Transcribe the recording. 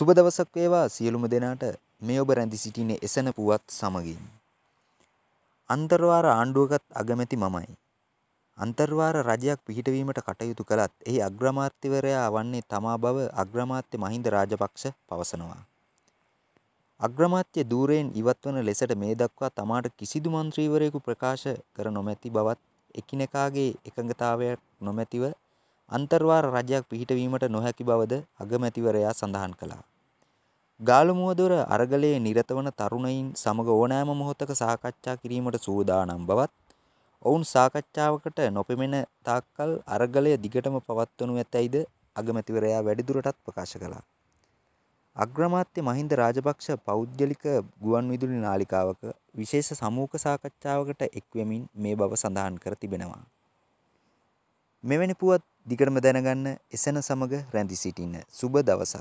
සුබ දවසක් වේවා සියලුම දෙනාට මේ ඔබ රැඳී සිටින එසන පුවත් සමගින් අන්තර්වාර ආණ්ඩුවකට අගමැති මමයි අන්තර්වාර රජයක් පිහිටවීමට කටයුතු කළත් එහි අග්‍රාමාත්‍යවරයා වන්නේ තමා බව අග්‍රාමාත්‍ය මහින්ද රාජපක්ෂ පවසනවා අග්‍රාමාත්‍ය ධූරයෙන් ඉවත්වන ලෙසට මේ දක්වා තමාට කිසිදු മന്ത്രിවරයෙකු ප්‍රකාශ කර නොමැති බවත් එකිනෙකාගේ එකඟතාවයක් නොමැතිව අන්තර්වාර රජයක් පිහිටවීමට නොහැකි බවද අගමැතිවරයා සඳහන් කළා. ගාලමුවදොර අරගලයේ නිරතවන තරුණයින් සමග ඕනෑම මොහොතක සාකච්ඡා කිරීමට සූදානම් බවත් ඔවුන් සාකච්ඡාවකට නොපෙමෙන තාක්කල් අරගලය දිගටම පවත්වනු ඇතැයිද අගමැතිවරයා වැඩිදුරටත් ප්‍රකාශ කළා. අග්‍රාමාත්‍ය මහින්ද රාජපක්ෂ පෞද්ගලික ගුවන්විදුලි නාලිකාවක විශේෂ සමූහ සාකච්ඡාවකට එක්වෙමින් මේ බව සඳහන් කර තිබෙනවා. මෙවැනි පුවත් දිගටම දැනගන්න එසන සමග රැඳී සිටින්න සුබ දවසක්.